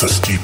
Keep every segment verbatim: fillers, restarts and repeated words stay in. the steep.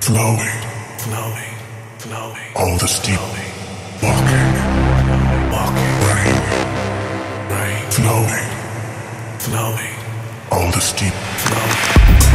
Flowing, flowing, all the steep flowing.